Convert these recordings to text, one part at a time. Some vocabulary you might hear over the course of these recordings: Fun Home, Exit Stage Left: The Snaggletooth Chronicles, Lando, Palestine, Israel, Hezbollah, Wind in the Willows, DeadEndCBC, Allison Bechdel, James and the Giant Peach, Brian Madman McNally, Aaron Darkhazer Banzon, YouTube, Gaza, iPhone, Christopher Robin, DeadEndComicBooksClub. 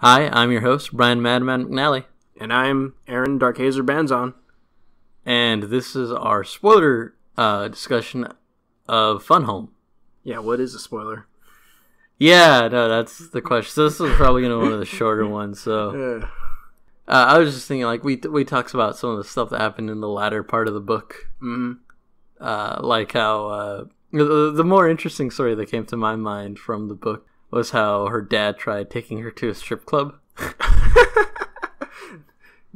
Hi, I'm your host, Brian Madman McNally. And I'm Aaron Darkhazer Banzon. And this is our spoiler discussion of Fun Home. Yeah, what is a spoiler? Yeah, no, that's the question. So this is probably going to be one of the shorter ones. So I was just thinking, like, we talked about some of the stuff that happened in the latter part of the book. Mm-hmm. Like how the more interesting story that came to my mind from the book was how her dad tried taking her to a strip club.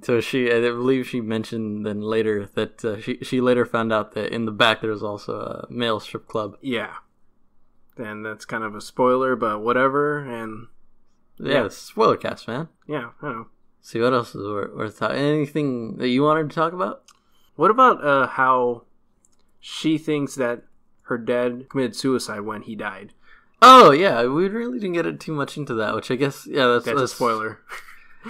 So I believe she mentioned then later that she later found out that in the back there was also a male strip club. Yeah. And that's kind of a spoiler, but whatever. And yeah, spoiler cast, man. Yeah, I know. See, what else is worth talking? Anything that you wanted to talk about? What about how she thinks that her dad committed suicide when he died? Oh, yeah, we really didn't get too much into that, which I guess, yeah, that's a spoiler.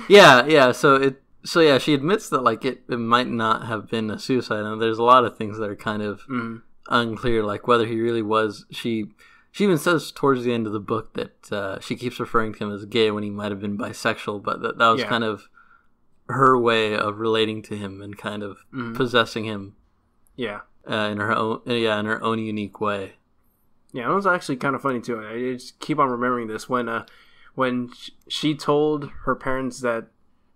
yeah, so she admits that, like, it might not have been a suicide, and there's a lot of things that are kind of unclear, like whether he really was, she even says towards the end of the book that she keeps referring to him as gay when he might have been bisexual, but that was kind of her way of relating to him and kind of possessing him. Yeah. In her own unique way. Yeah, it was actually kind of funny too. I just keep on remembering this when she told her parents that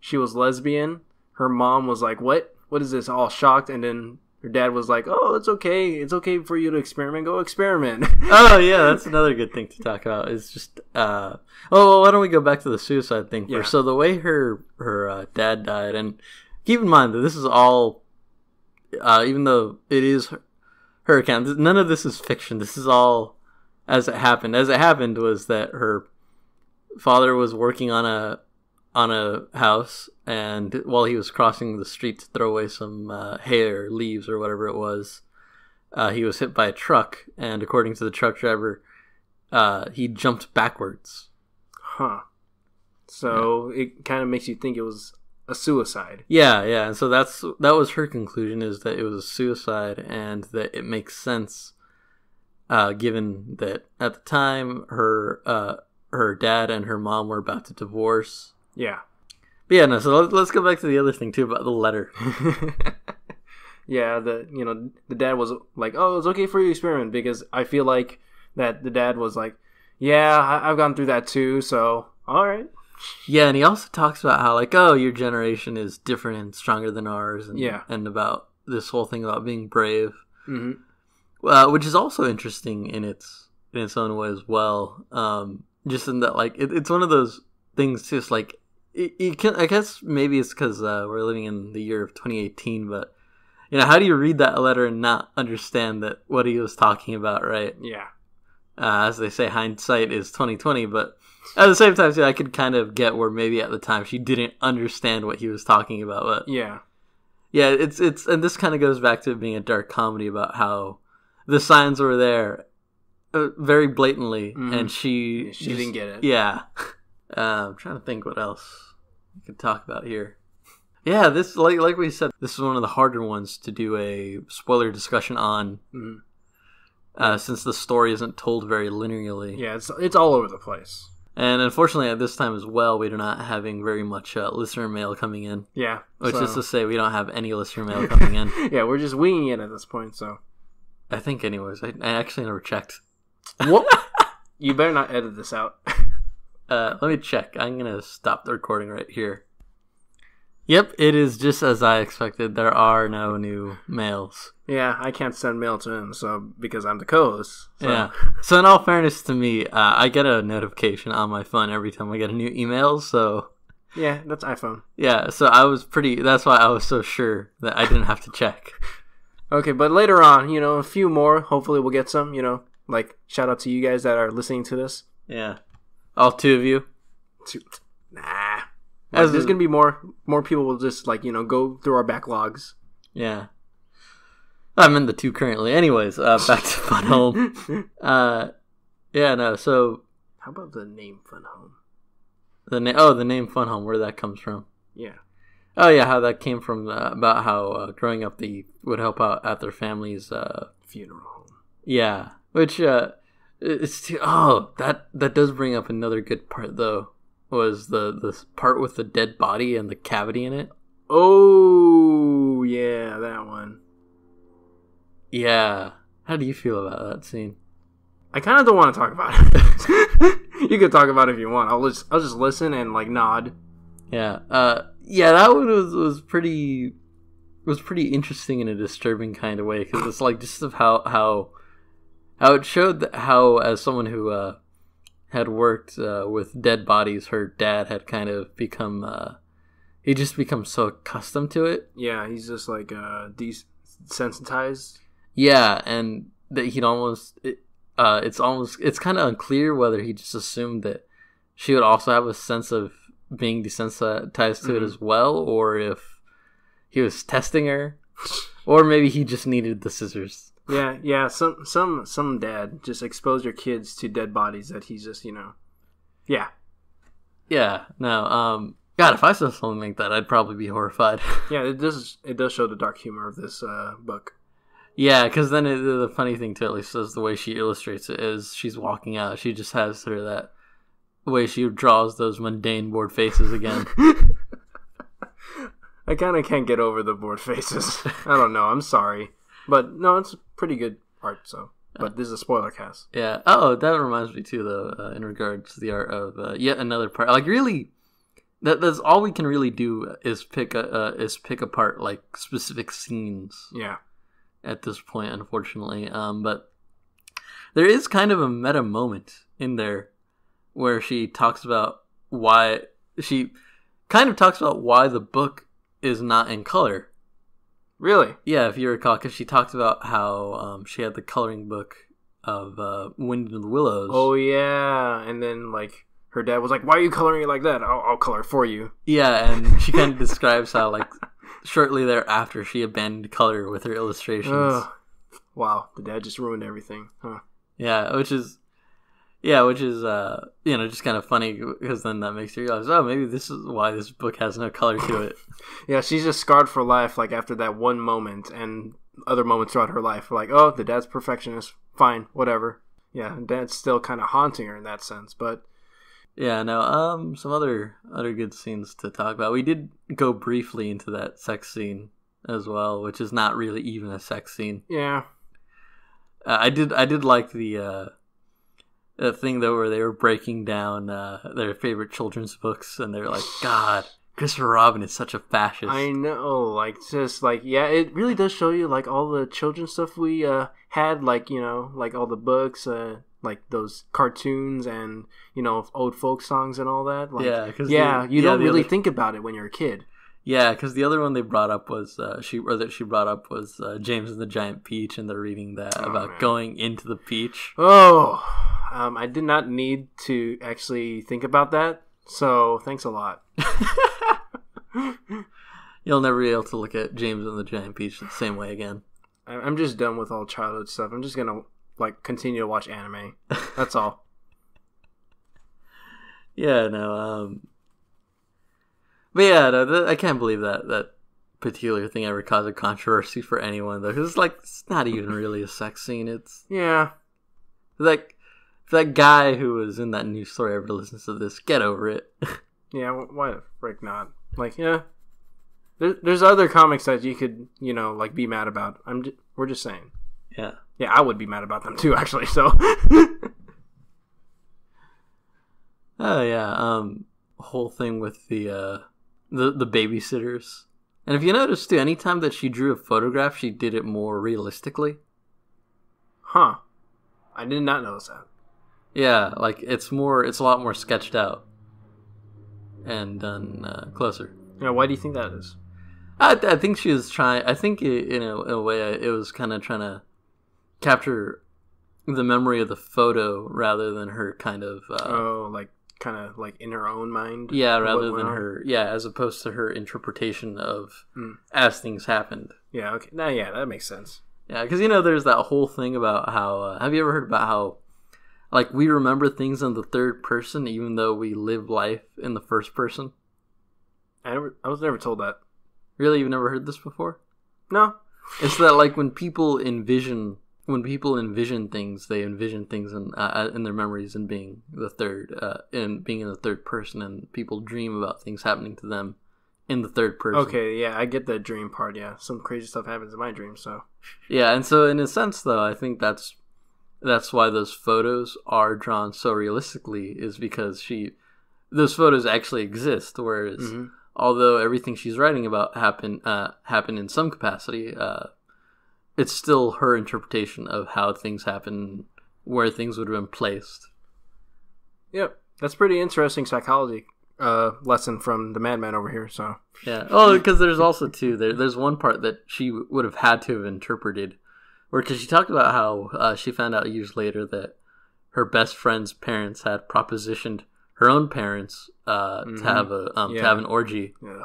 she was lesbian. Her mom was like, "What? What is this?" All shocked, and then her dad was like, "Oh, it's okay. It's okay for you to experiment. Go experiment." Oh yeah, that's another good thing to talk about. Is just why don't we go back to the suicide thing first? So the way her dad died, and keep in mind that this is all, even though it is her account, none of this is fiction. This is all as it happened. As it happened was that her father was working on a house, and while he was crossing the street to throw away some hay or leaves or whatever it was, he was hit by a truck, and according to the truck driver, he jumped backwards. Huh. So it kind of makes you think it was a suicide. Yeah, and so that was her conclusion, is that it was a suicide, and that it makes sense, given that at the time her dad and her mom were about to divorce. Yeah. But yeah, no. So let's go back to the other thing too about the letter. Yeah, the dad was like, "Oh, it's okay for you to experiment," because I feel like that the dad was like, "Yeah, I've gone through that too, so all right." Yeah, and he also talks about how, like, oh, your generation is different and stronger than ours, and about this whole thing about being brave, which is also interesting in its own way as well. Just in that, like, it's one of those things, just like you can. I guess maybe it's because we're living in the year of 2018, but how do you read that letter and not understand that what he was talking about, right? Yeah. As they say, hindsight is 20/20, but at the same time, I could kind of get where maybe at the time she didn't understand what he was talking about. But yeah, it's and this kind of goes back to it being a dark comedy about how the signs were there very blatantly, and she didn't get it. Yeah, I'm trying to think what else we could talk about here. Yeah, this like we said, this is one of the harder ones to do a spoiler discussion on. Mm-hmm. Since the story isn't told very linearly. Yeah, it's all over the place. And unfortunately, at this time as well, we're not having very much listener mail coming in. Yeah. Which is to say, we don't have any listener mail coming in. Yeah, we're just winging it at this point, so. I think anyways. I actually never checked. What? You better not edit this out. Let me check. I'm going to stop the recording right here. Yep, it is just as I expected. There are no new mails. Yeah, I can't send mail to him, so because I'm the co-host. So. Yeah. So in all fairness to me, I get a notification on my phone every time I get a new email. So yeah, that's iPhone. Yeah, so I was pretty. That's why I was so sure that I didn't have to check. Okay, but later on, a few more. Hopefully, we'll get some. Like shout out to you guys that are listening to this. Yeah, all two of you. Two. Nah. As there's gonna be more people will just go through our backlogs. Yeah, I'm in the two currently. Anyways, back to Fun Home. So how about the name Fun Home? The name Fun Home. Where that comes from? Yeah. Oh yeah, how that came from about how growing up they would help out at their family's funeral home. Yeah, which it's too. Oh, that does bring up another good part though. was the part with the dead body and the cavity in it. Oh, yeah, that one. Yeah. How do you feel about that scene? I kind of don't want to talk about it. You can talk about it if you want. I'll just listen and like nod. Yeah. Yeah, that one was pretty interesting in a disturbing kind of way, because it's like just of how it showed that how, as someone who had worked with dead bodies, her dad had kind of become he just becomes so accustomed to it. Yeah, he's just like desensitized. Yeah, and that he'd almost it's kind of unclear whether he just assumed that she would also have a sense of being desensitized to it as well, or if he was testing her, or maybe he just needed the scissors. Yeah. Some dad just exposed your kids to dead bodies that he's just, Yeah. No. God, if I saw something like that, I'd probably be horrified. Yeah, it does show the dark humor of this book. Yeah, because then the funny thing, too, at least is the way she illustrates it, is she's walking out. She just has her that way she draws those mundane bored faces again. I kind of can't get over the bored faces. I don't know. I'm sorry. But, no, it's pretty good art, so. But this is a spoiler cast. Yeah. Oh, that reminds me, too, though, in regards to the art of yet another part. Like, really, that's all we can really do is pick apart, like, specific scenes. Yeah. At this point, unfortunately. But there is kind of a meta moment in there where she talks about why... She kind of talks about why the book is not in color. Really? Yeah, if you recall, because she talked about how she had the coloring book of Wind in the Willows. Oh, yeah. And then, like, her dad was like, why are you coloring it like that? I'll color for you. Yeah, and she kind of describes how, like, shortly thereafter, she abandoned color with her illustrations. Wow, the dad just ruined everything, huh? Yeah, which is, just kind of funny, because then that makes you realize, oh, maybe this is why this book has no color to it. Yeah, she's just scarred for life, like, after that one moment, and other moments throughout her life, like, oh, the dad's perfectionist, fine, whatever. Yeah, dad's still kind of haunting her in that sense, but... Yeah, no, some other good scenes to talk about. We did go briefly into that sex scene as well, which is not really even a sex scene. Yeah. I did like the thing, though, where they were breaking down their favorite children's books, and they were like, God, Christopher Robin is such a fascist. I know, like, just, like, yeah, it really does show you, like, all the children's stuff we had, like, like, all the books, like those cartoons and old folk songs and all that. Like, yeah, because you don't really think about it when you're a kid. Yeah, because the other one they brought up was she brought up was James and the Giant Peach, and they're reading that going into the peach. I did not need to actually think about that. So thanks a lot. You'll never be able to look at James and the Giant Peach the same way again. I'm just done with all childhood stuff. I'm just gonna. Like, continue to watch anime. That's all. Yeah, no. But yeah, no, I can't believe that particular thing ever caused a controversy for anyone, though. Because it's like, it's not even really a sex scene. It's... Yeah. Like, if that guy who was in that news story ever listens to this, get over it. Yeah, why the frick not? Like, yeah. There's other comics that you could, like, be mad about. We're just saying. Yeah. Yeah, I would be mad about them too, actually, so. Oh, yeah. Whole thing with the babysitters. And if you notice, too, anytime that she drew a photograph, she did it more realistically. Huh. I did not notice that. Yeah, like, it's a lot more sketched out. And done closer. Yeah, why do you think that is? I think she was trying... I think, in a way, it was kind of trying to capture the memory of the photo rather than her kind of... in her own mind? Yeah, rather than her... Yeah, as opposed to her interpretation of as things happened. Yeah, okay. Now, yeah, that makes sense. Yeah, because, there's that whole thing about how... have you ever heard about how, like, we remember things in the third person even though we live life in the first person? I was never told that. Really? You've never heard this before? No. It's that, like, when people envision when people envision things, they envision things in their memories and being the third, and being in the third person, and people dream about things happening to them in the third person. Okay, yeah, I get that dream part. Yeah, some crazy stuff happens in my dream. So yeah, and so in a sense, though, I think that's why those photos are drawn so realistically, is because those photos actually exist. Whereas, mm-hmm. although everything she's writing about happened in some capacity, it's still her interpretation of how things happen, where things would have been placed. Yep, that's pretty interesting psychology lesson from the madman over here. So yeah, oh, because there's also too there's one part that she would have had to have interpreted, or because she talked about how she found out years later that her best friend's parents had propositioned her own parents mm-hmm. to have an orgy. Yeah.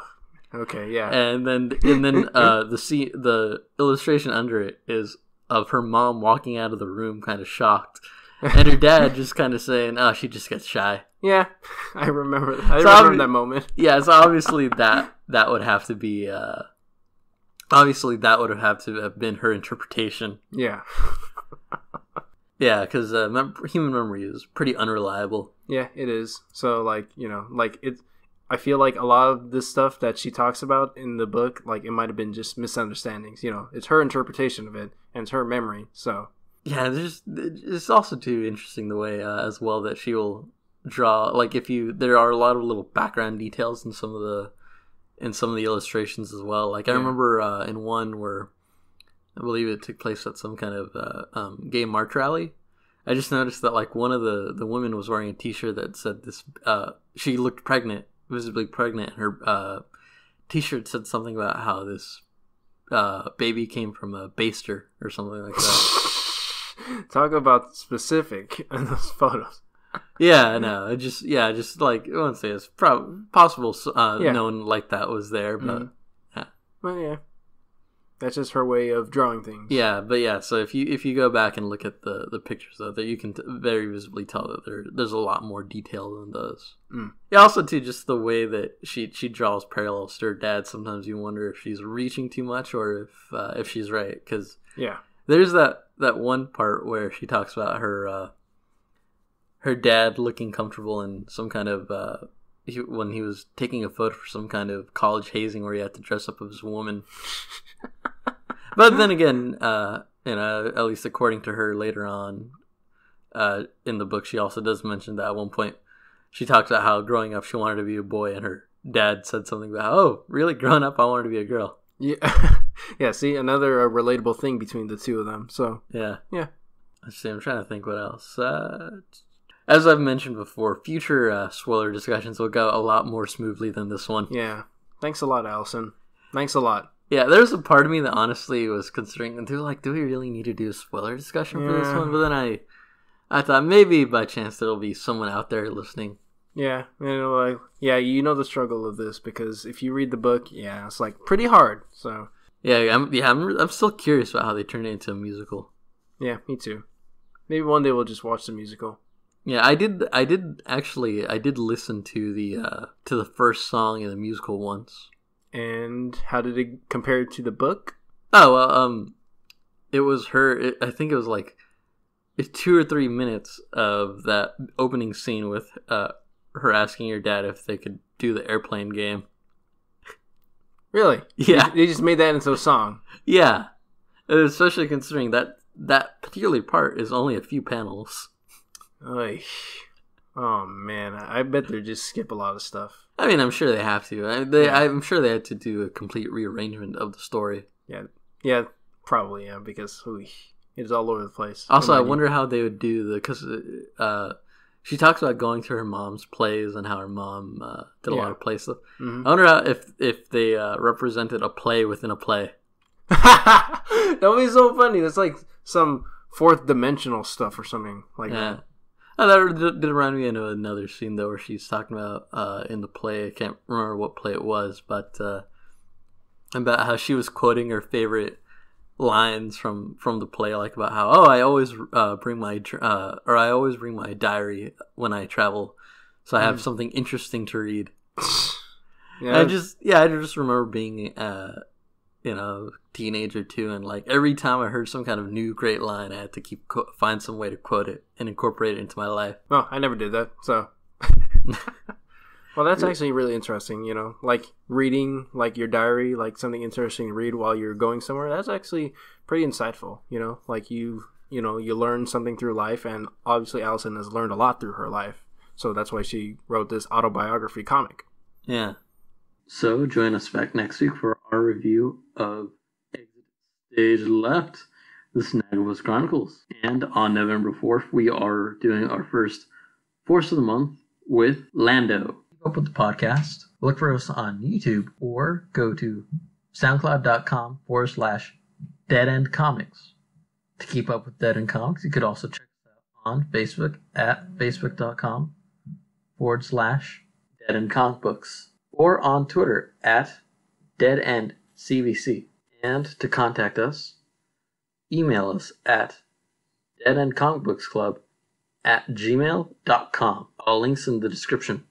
Okay, yeah. And then the illustration under it is of her mom walking out of the room kind of shocked, and her dad just kind of saying, "Oh, she just gets shy." Yeah, I remember that. I remember that moment. Yeah, so obviously that would have to be been her interpretation. Yeah. Yeah, because human memory is pretty unreliable. Yeah, it is. So, I feel like a lot of this stuff that she talks about in the book, like, it might have been just misunderstandings. You know, it's her interpretation of it, and it's her memory, so. Yeah, it's also, too, interesting the way, as well, that she will draw, like, there are a lot of little background details in some of the illustrations as well. Like, I remember in one where, I believe it took place at some kind of gay march rally. I just noticed that like one of the women was wearing a T-shirt that said this. She looked pregnant, visibly pregnant. Her T-shirt said something about how this baby came from a baster or something like that. Talk about specific in those photos. Yeah, no, just like I wouldn't say it's possible. No one like that was there, but yeah. Well, yeah. That's just her way of drawing things. Yeah, but yeah, so if you go back and look at the pictures, though, that you can very visibly tell that there's a lot more detail than those. Mm. Yeah, also, too, just the way that she draws parallels to her dad, sometimes you wonder if she's reaching too much or if she's right. Because there's that one part where she talks about her dad looking comfortable in some kind of... when he was taking a photo for some kind of college hazing where he had to dress up as a woman. But then again, at least according to her later on in the book, she also does mention that at one point she talks about how growing up she wanted to be a boy, and her dad said something about, "Oh, really? Growing up, I wanted to be a girl." Yeah, yeah. See, another relatable thing between the two of them. So yeah. Let's see. I'm trying to think what else. As I've mentioned before, future spoiler discussions will go a lot more smoothly than this one. Yeah. Thanks a lot, Allison. Thanks a lot. Yeah, there's a part of me that honestly was considering, do we really need to do a spoiler discussion for this one? But then I thought maybe by chance there'll be someone out there listening. Yeah. You know the struggle of this, because if you read the book, it's pretty hard. So I'm still curious about how they turn it into a musical. Yeah, me too. Maybe one day we'll just watch the musical. Yeah, I did listen to the first song in the musical once. And how did it compare to the book? Oh, it was her. I think it was like 2 or 3 minutes of that opening scene with her asking her dad if they could do the airplane game. Really? Yeah, they just made that into a song. Yeah, especially considering that particular part is only a few panels. Oh man, I bet they just skip a lot of stuff. I mean, I'm sure they have to. I'm sure they had to do a complete rearrangement of the story. Yeah, probably. Yeah, because it's all over the place. Also, I wonder how they would do because she talks about going to her mom's plays and how her mom did a lot of play stuff. Mm-hmm. I wonder how, if they represented a play within a play. That would be so funny. That's like some fourth dimensional stuff or something like that. Oh, that did remind me of another scene, though, where she's talking about in the play. I can't remember what play it was, but about how she was quoting her favorite lines from the play, like about how, "Oh, I always bring my diary when I travel, so I have something interesting to read." Yeah, I just remember being teenage or two, and like every time I heard some kind of new great line, I had to find some way to quote it and incorporate it into my life. Well, I never did that, so. Well, that's actually really interesting, you know, like reading like your diary, like something interesting to read while you're going somewhere. That's actually pretty insightful, you know, like you know, you learn something through life, and obviously Allison has learned a lot through her life. So that's why she wrote this autobiography comic. Yeah. So join us back next week for our review of Exit Stage Left, The Snaggletooth Chronicles. And on November 4th, we are doing our first Force of the Month with Lando. Keep up with the podcast. Look for us on YouTube or go to soundcloud.com/DeadEndComics. To keep up with Dead End Comics, you could also check us out on Facebook at facebook.com/DeadEndComicBooks or on Twitter at DeadEndCBC. And to contact us, email us at DeadEndComicBooksClub@gmail.com. All links in the description.